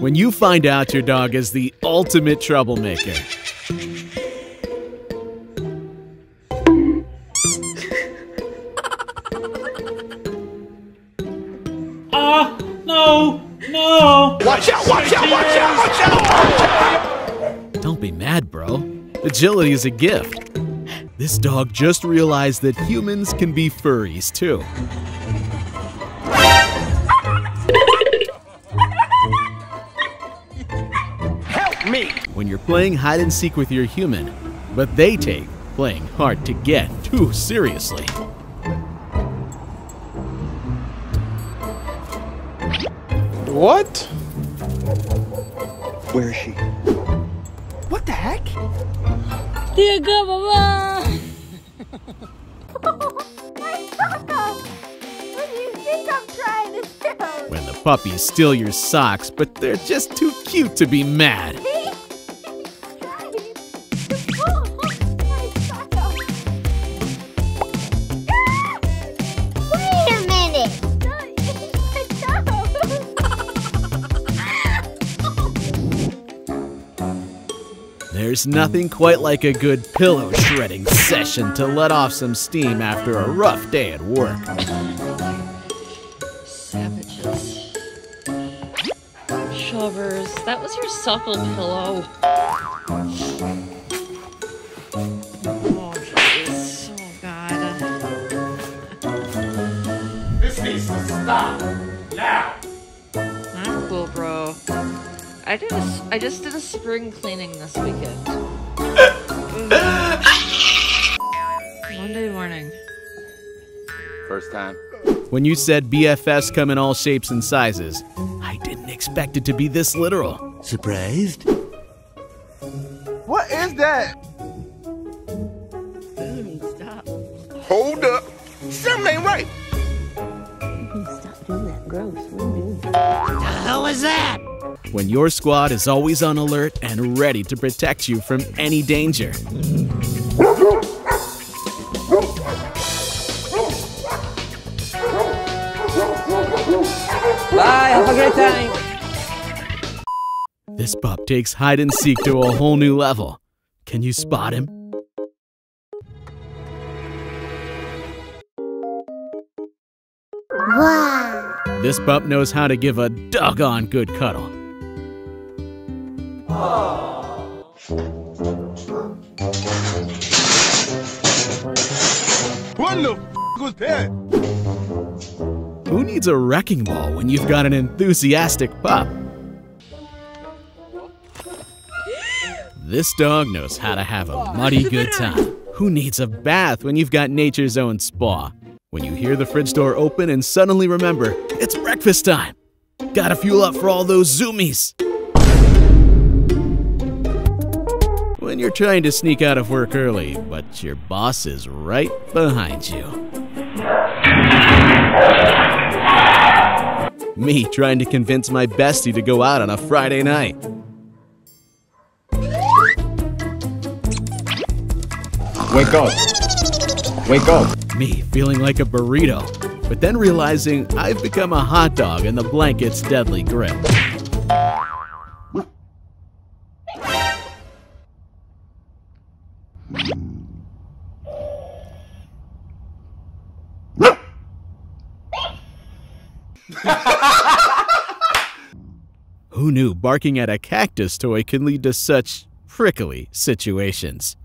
when you find out your dog is the ultimate troublemaker. No! Watch out, watch out, watch out, watch out, watch out! Don't be mad, bro. Agility is a gift. This dog just realized that humans can be furries, too. Help me! When you're playing hide-and-seek with your human, but they take playing hard to get too seriously. What? Where is she? What the heck? Here you go, Mama! What do you think I'm trying to do? When the puppies steal your socks, but they're just too cute to be mad. There's nothing quite like a good pillow shredding session to let off some steam after a rough day at work. Savages. Shovers. That was your supple pillow. Oh, jeez. Oh, God. This needs to stop. Now! Not cool, bro. I just did a spring cleaning this weekend. Monday morning. First time. When you said BFFs come in all shapes and sizes, I didn't expect it to be this literal. Surprised? What is that? Stop. Hold up. Something ain't right. Stop doing that. Gross. What are you doing? What the hell is that? When your squad is always on alert and ready to protect you from any danger. Bye, have a great time. This pup takes hide and seek to a whole new level. Can you spot him? Wow. This pup knows how to give a doggone good cuddle. What the f was that? Who needs a wrecking ball when you've got an enthusiastic pup? This dog knows how to have a muddy good time. Who needs a bath when you've got nature's own spa? When you hear the fridge door open and suddenly remember, it's breakfast time. Gotta fuel up for all those zoomies. When you're trying to sneak out of work early, but your boss is right behind you. Me trying to convince my bestie to go out on a Friday night. Wake up. Wake up. Me feeling like a burrito, but then realizing I've become a hot dog in the blanket's deadly grip. Who knew barking at a cactus toy could lead to such prickly situations?